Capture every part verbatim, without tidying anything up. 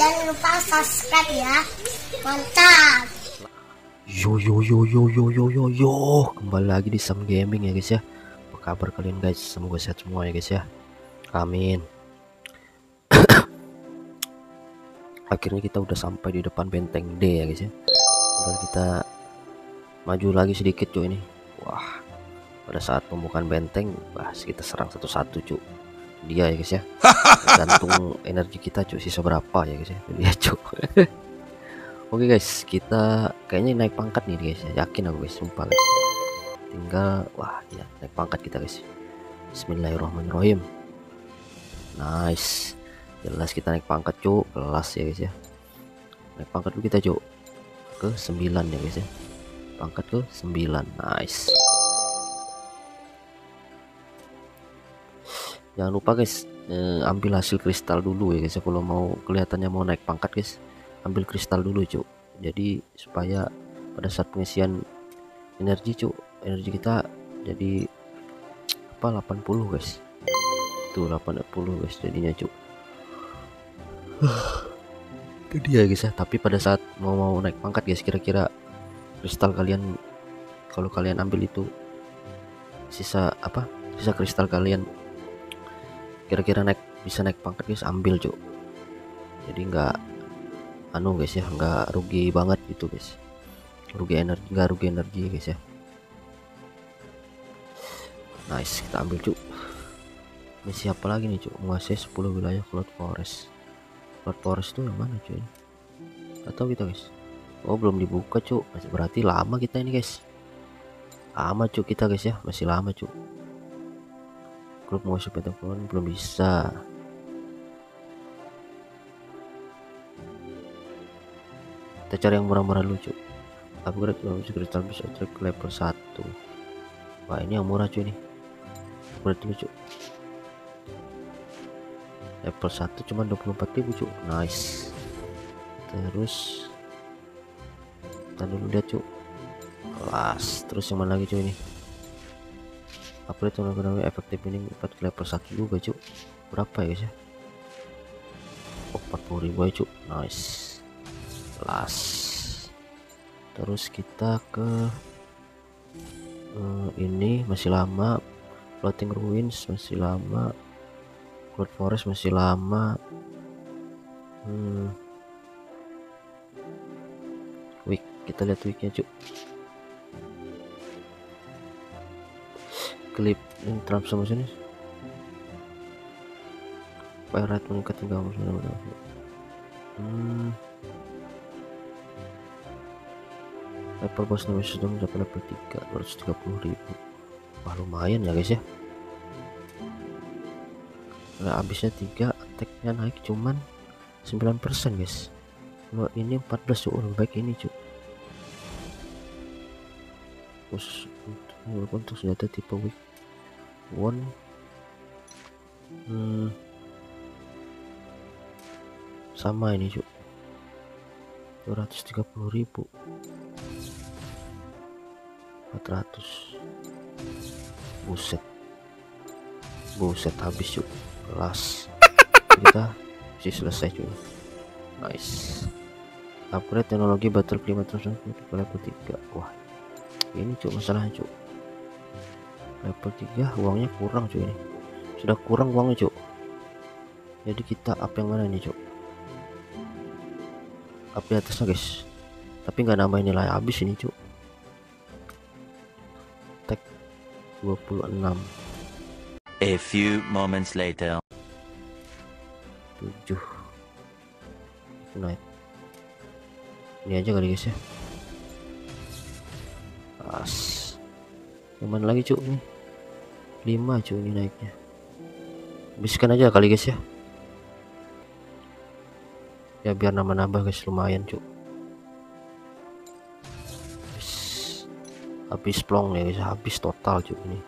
Jangan lupa subscribe ya. Mantap. Yo yo yo yo yo yo yo yo. Kembali lagi di Samm Gaming ya guys ya. Apa kabar kalian guys? Semoga sehat semua ya guys ya. Amin. Akhirnya kita udah sampai di depan benteng D ya guys ya. Tinggal kita maju lagi sedikit cuy ini. Wah. Pada saat pembukaan benteng, bahas kita serang satu-satu cuy. Dia ya guys ya, tergantung energi kita cuy, sisa berapa ya guys ya, dia cuy. Oke guys, kita kayaknya naik pangkat nih guys ya, yakin aku guys, sumpah guys. Tinggal wah ya, naik pangkat kita guys. Bismillahirrahmanirrahim. Nice, jelas kita naik pangkat cuy, kelas ya guys ya. Naik pangkat dulu kita cuy ke sembilan ya guys ya, pangkat ke sembilan. Nice. Jangan lupa guys, eh, ambil hasil kristal dulu ya guys ya, kalau mau kelihatannya mau naik pangkat guys, ambil kristal dulu cuk, jadi supaya pada saat pengisian energi cuk, energi kita jadi apa delapan puluh guys, tuh delapan puluh guys jadinya cuk. Itu dia guys ya, tapi pada saat mau mau naik pangkat guys, kira-kira kristal kalian, kalau kalian ambil itu sisa apa, sisa kristal kalian kira-kira naik, bisa naik pangkat guys, ambil cuy, jadi nggak anu guys ya, nggak rugi banget gitu guys, rugi energi, nggak rugi energi guys ya. Nice, kita ambil cuy. Misi apa lagi nih cuy, menguasai sepuluh wilayah Cloud Forest. Cloud Forest tuh yang mana cuy, atau kita guys, oh belum dibuka cuy, masih berarti lama kita ini guys, lama cuy kita guys ya, masih lama cuy. Klub mau sepeda pun belum bisa. Kita cari yang murah-murah lucu. Upgrade bisa kristal bisa trik level satu. Wah ini yang murah cuy nih. Upgrade lucu. Level satu cuma dua puluh empat ribu cuy. Nice. Terus kita dulu lihat cuy. Kelas. Terus yang mana lagi cuy ini? Upgrade tenaga efektif ini empat ke level satu juga cuy, berapa ya guys ya, oh empat puluh ribu ya cuy. Nice. Plus terus kita ke uh, ini masih lama, floating ruins masih lama, cloud forest masih lama, hmm. week kita lihat weeknya cuy. Klip ini transformasi ini berat meningkat tiga puluh sembilan belas. Level bos nomor sudah mencapai level tiga ratus tiga puluh ribu. Wah lumayan ya guys ya. Nah habisnya tiga attacknya naik cuman sembilan persen guys. Kalau ini empat belas orang baik ini cuy. Terus untuk senjata tipe weak one, hmm, sama ini cuy, dua ratus tiga puluh ribu, empat ratus, buset buset habis cuy, kelas kita sih selesai cuy. Nice. Upgrade teknologi battle climate transformation level tiga. Wah ini cuk masalahnya cuk, level tiga uangnya kurang cuy, ini sudah kurang uangnya cuk, jadi kita up yang mana nih cuk, up di atasnya guys, tapi nggak nambah nilai habis ini cuk. Tag dua puluh enam. A few moments later. tujuh naik ini aja kali guys ya. As. Cuman lagi cuk nih lima cuy ini naiknya, habiskan aja kali guys ya, ya biar nambah-nambah guys, lumayan cuk. Habis plong ya guys, habis total cuy ini.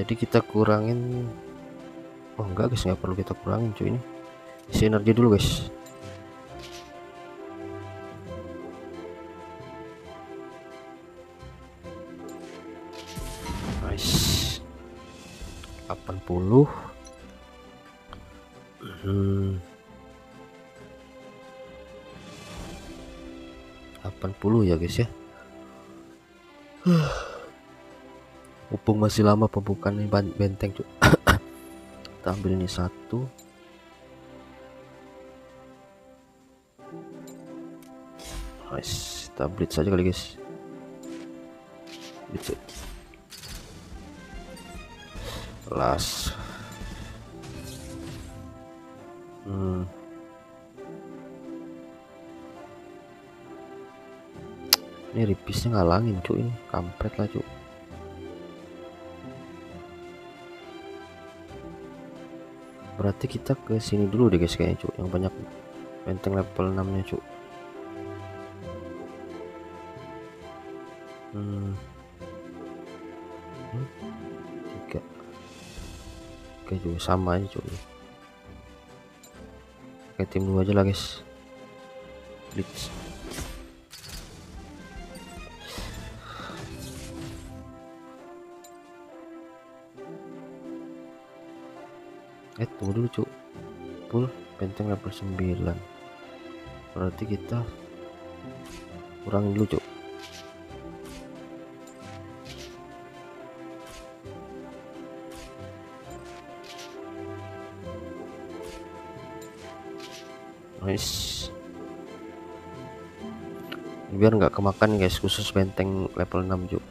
Jadi kita kurangin, oh enggak guys, nggak perlu kita kurangin cuy, ini isi energi dulu guys. delapan puluh. Hmm. delapan puluh ya guys ya. Mumpung masih lama pembukaan ini benteng tuh. Kita ambil ini satu. Nice, kita blitz saja kali guys. Blitz. Las. Hmm. Ini ripisnya ngalangin cuy, ini kampret lah cuy. Berarti kita ke sini dulu deh guys kayaknya cuy, yang banyak benteng level enam nya cuy. Hmm. Hmm. Tiga. Oke juga sama aja cuy. Oke tim dua aja lah guys. Blitz. Eh tunggu dulu cuy. Full benteng level sembilan. Berarti kita kurangin dulu cuy. Nice. Biar nggak kemakan guys, khusus benteng level enam juga.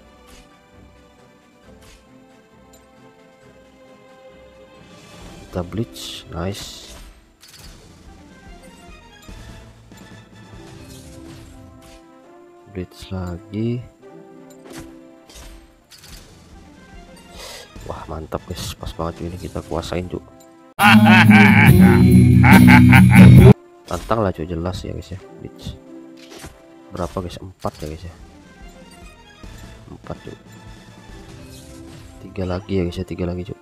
Kita blitz, nice. Blitz lagi. Wah mantap guys, pas banget ini kita kuasain juga. Tantang lah cuy, jelas ya guys ya. Blitz berapa guys, empat ya guys ya, empat cuy, tiga lagi ya guys ya, tiga lagi cuy.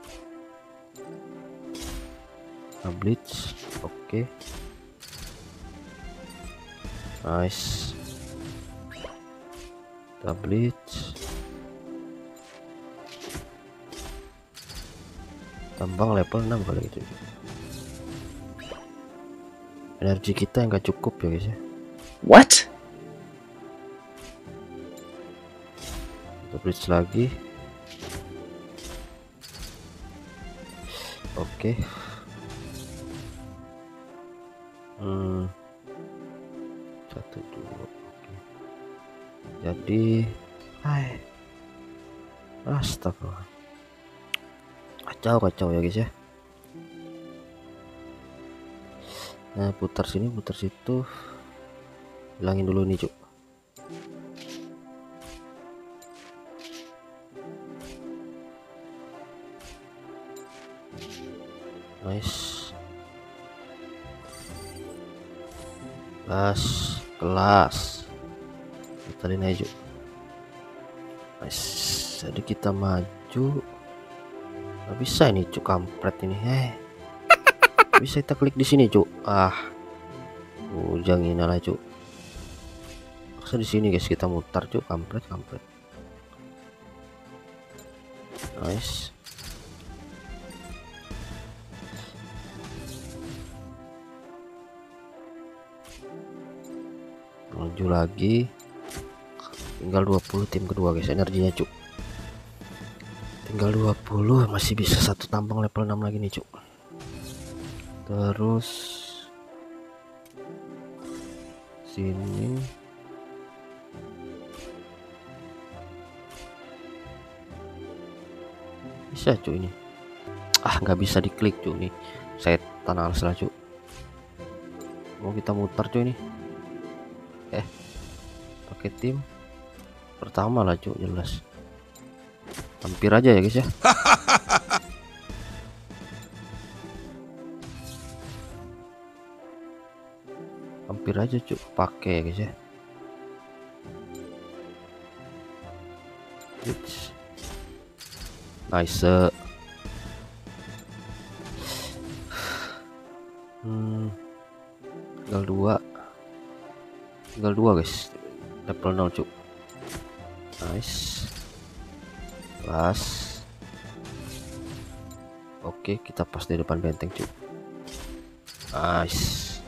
Nah, blitz, oke okay. Nice, kita blitz, tambang level enam kali gitu. Energi kita enggak cukup ya guys ya. What? Kita blitz lagi. Oke. Okay. Hmm. Satu dua. Okay. Jadi, hai. Astagfirullah. Kacau kacau ya guys ya. Nah putar sini putar situ, hilangin dulu nih cuk. Nice, kelas kelas putarin aja cuk. Nice, jadi kita maju nggak bisa ini cuk, kampret ini heh. Bisa kita klik di sini cuk, ah ujang ini lah cuk, masa di sini guys kita mutar cuk, kampret kampret. Nice, maju lagi, tinggal dua puluh tim kedua guys, energinya cuk tinggal dua puluh, masih bisa satu tambang level enam lagi nih cuk. Terus sini bisa cuy ini, ah nggak bisa diklik cuy ini, setan alas lah cuy. Mau kita mutar cuy ini, eh pakai tim pertama lah cuy, jelas hampir aja ya guys ya. Hampir aja cuk, pakai guys ya. It's nice. Hmm, tinggal dua, tinggal dua guys, level nol cuk. Nice, plus Oke, kita pas di depan benteng cuy. Nice.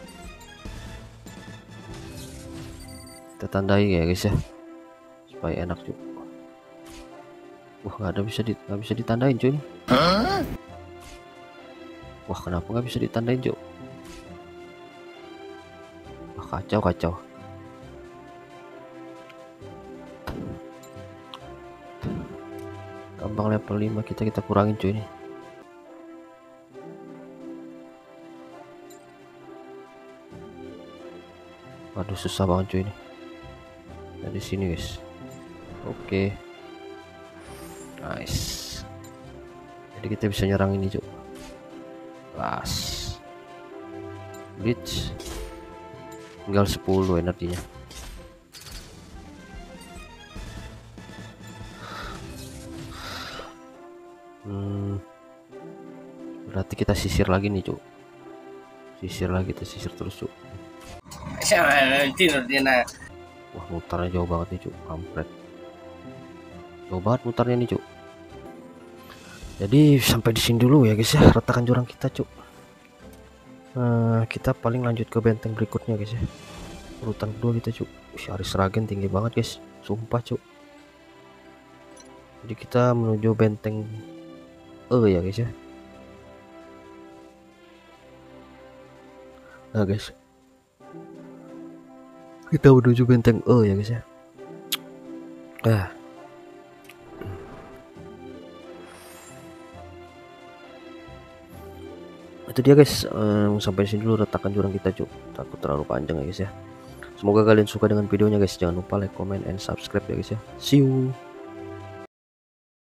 Kita tandai ya guys ya, supaya enak cuy. Wah, nggak ada bisa di nggak bisa ditandain cuy. Wah, kenapa nggak bisa ditandain cuy? Wah, kacau kacau. Tambang level lima kita kita kurangin cuy ini. Waduh, susah banget cuy ini. Nah, di sini guys. Oke. Nice. Jadi kita bisa nyerang ini cuy. Las. Blitz. Tinggal sepuluh energinya. Hmm. Berarti kita sisir lagi nih cuy. Sisir lagi, kita sisir terus cuy. Wah, mutarnya jauh banget nih cuk, kampret. Jauh banget mutarnya nih cuk. Jadi sampai di sini dulu ya guys ya, retakan jurang kita cuk. Nah, kita paling lanjut ke benteng berikutnya guys ya. Urutan kedua kita cuk. Syari seragen tinggi banget guys, sumpah cuk. Jadi kita menuju benteng eh ya guys ya. Nah guys, kita menuju benteng E ya guys ya. Ah. Itu dia guys, um, sampai sini dulu retakan jurang kita cuk. Takut terlalu panjang ya guys ya. Semoga kalian suka dengan videonya guys. Jangan lupa like, comment, and subscribe ya guys ya. See you.